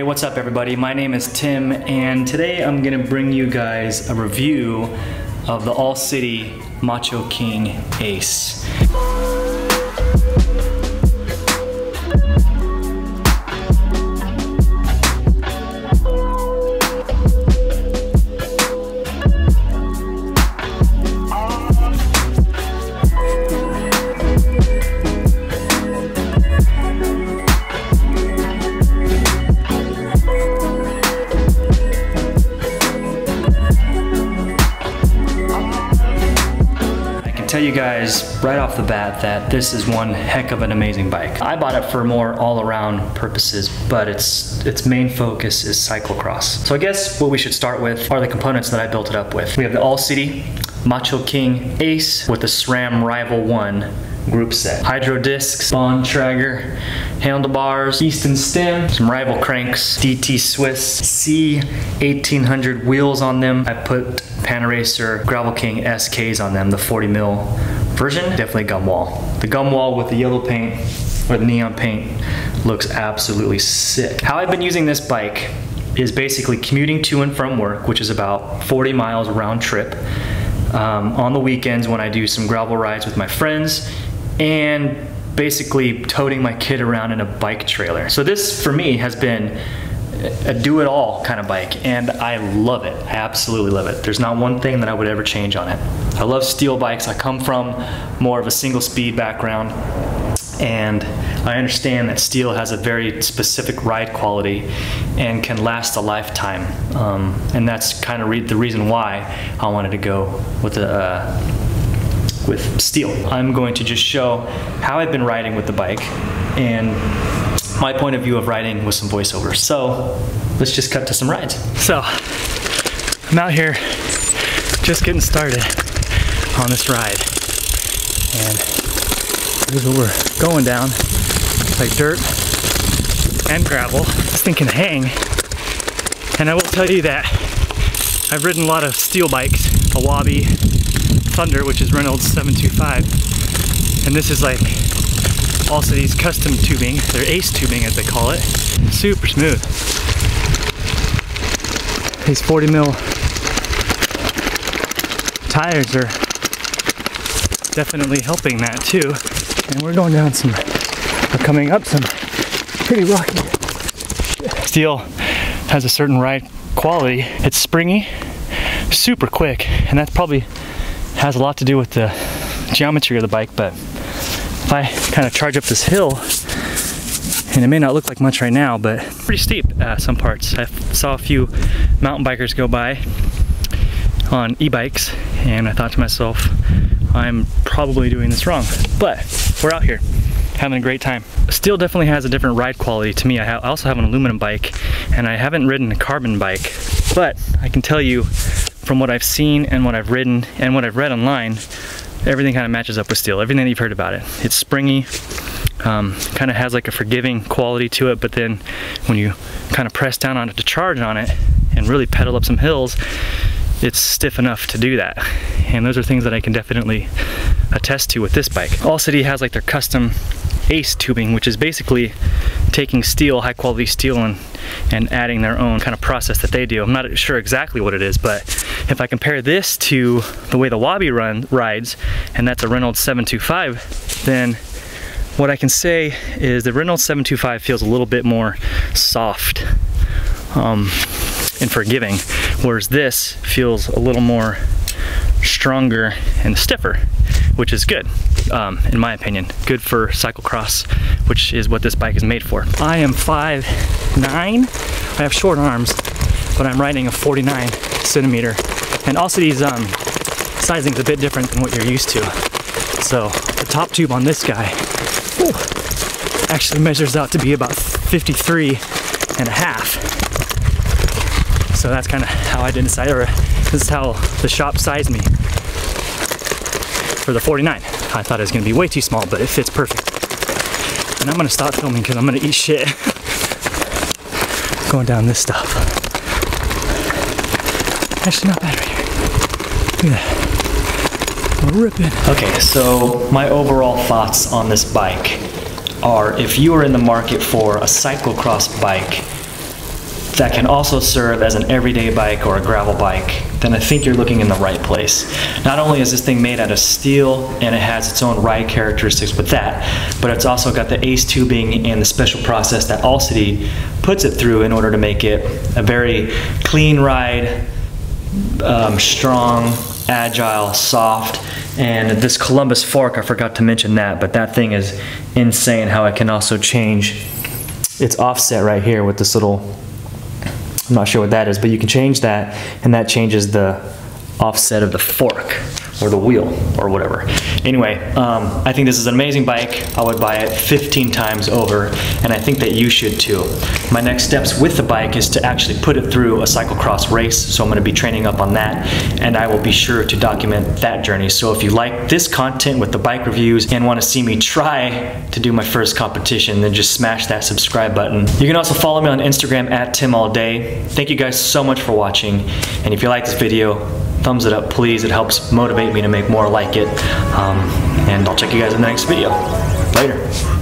Hey, what's up everybody? My name is Tim and today I'm gonna bring you guys a review of the All City Macho King Ace. Tell you guys right off the bat that this is one heck of an amazing bike. I bought it for more all-around purposes, but its main focus is cyclocross. So I guess what we should start with are the components that I built it up with. We have the All City Macho King Ace with the SRAM Rival One group set. Hydro discs, Bontrager, handlebars, Easton stem, some Rival cranks, DT Swiss C 1800 wheels on them. I put Panaracer Gravel King SKs on them, the 40 mil version. Definitely gum wall. The gum wall with the yellow paint or the neon paint looks absolutely sick. How I've been using this bike is basically commuting to and from work, which is about 40 miles round trip. On the weekends when I do some gravel rides with my friends and basically toting my kid around in a bike trailer. So this for me has been a do-it-all kind of bike and I love it. I absolutely love it. There's not one thing that I would ever change on it. I love steel bikes. I come from more of a single speed background and I understand that steel has a very specific ride quality and can last a lifetime. And that's kind of the reason why I wanted to go with steel. I'm going to just show how I've been riding with the bike and my point of view of riding with some voiceover. So let's just cut to some rides. So I'm out here just getting started on this ride. And here's what we're going down. It's like dirt and gravel. This thing can hang. And I will tell you that I've ridden a lot of steel bikes, a Wabi Thunder, which is Reynolds 725. And this is like All City's custom tubing, their Ace tubing as they call it. Super smooth. These 40 mil tires are definitely helping that too. And we're going down some, we're coming up some pretty rocky. Steel has a certain ride quality. It's springy, super quick, and that probably has a lot to do with the geometry of the bike, but if I kind of charge up this hill, and it may not look like much right now, but pretty steep some parts. I saw a few mountain bikers go by on e-bikes, and I thought to myself, I'm probably doing this wrong, but we're out here having a great time. Steel definitely has a different ride quality to me. I also have an aluminum bike and I haven't ridden a carbon bike, but I can tell you from what I've seen and what I've ridden and what I've read online, everything kind of matches up with steel, everything that you've heard about it. It's springy, kind of has like a forgiving quality to it, but then when you kind of press down on it to charge on it and really pedal up some hills, it's stiff enough to do that. And those are things that I can definitely attest to with this bike. All City has like their custom Ace tubing, which is basically taking steel, high quality steel, and adding their own kind of process that they do. I'm not sure exactly what it is, but if I compare this to the way the Wabi Run rides, and that's a Reynolds 725, then what I can say is the Reynolds 725 feels a little bit more soft and forgiving, whereas this feels a little more stronger and stiffer, which is good, in my opinion. Good for cyclocross, which is what this bike is made for. I am 5'9". I have short arms, but I'm riding a 49 centimeter. And also these sizing's a bit different than what you're used to. So the top tube on this guy actually measures out to be about 53 and a half. So that's kind of how I decided, or this is how the shop sized me for the 49. I thought it was gonna be way too small, but it fits perfect. And I'm gonna stop filming because I'm gonna eat shit. Going down this stuff. Actually, not bad right here. Look at that. We're ripping. Okay, so my overall thoughts on this bike are if you are in the market for a cyclocross bike, that can also serve as an everyday bike or a gravel bike, then I think you're looking in the right place. Not only is this thing made out of steel and it has its own ride characteristics with that, but it's also got the Ace tubing and the special process that All City puts it through in order to make it a very clean ride, strong, agile, soft. And this Columbus fork, I forgot to mention that, but that thing is insane how it can also change its offset right here with this little, I'm not sure what that is, but you can change that, and that changes the offset of the fork or the wheel or whatever. Anyway, I think this is an amazing bike. I would buy it 15 times over, and I think that you should too. My next steps with the bike is to actually put it through a cyclocross race, so I'm gonna be training up on that, and I will be sure to document that journey. So if you like this content with the bike reviews and wanna see me try to do my first competition, then just smash that subscribe button. You can also follow me on Instagram at @TimAllDay. Thank you guys so much for watching, and if you like this video, thumbs it up, please. It helps motivate me to make more like it. And I'll check you guys in the next video. Later.